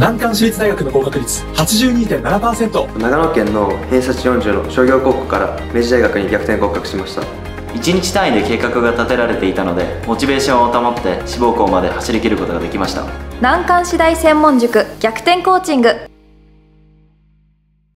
難関私立大学の合格率 82.7%。 長野県の偏差値40の商業高校から明治大学に逆転合格しました。1日単位で計画が立てられていたので、モチベーションを保って志望校まで走り切ることができました。難関私大専門塾逆転コーチング。